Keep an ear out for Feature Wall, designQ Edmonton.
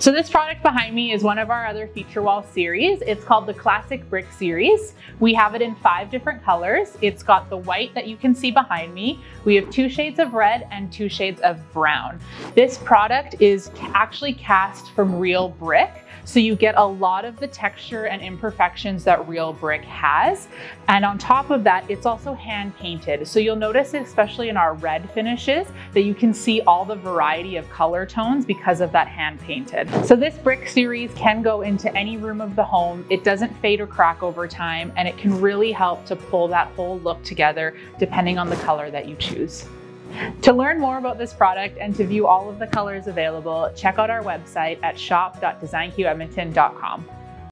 So this product behind me is one of our other Feature Wall series. It's called the Classic Brick series. We have it in 5 different colors. It's got the white that you can see behind me. We have 2 shades of red and 2 shades of brown. This product is actually cast from real brick. So you get a lot of the texture and imperfections that real brick has. And on top of that, it's also hand painted. So you'll notice, especially in our red finishes, that you can see all the variety of color tones because of that hand painted. So this brick series can go into any room of the home. It doesn't fade or crack over time, and it can really help to pull that whole look together depending on the color that you choose. To learn more about this product and to view all of the colors available, check out our website at shop.designqedmonton.com.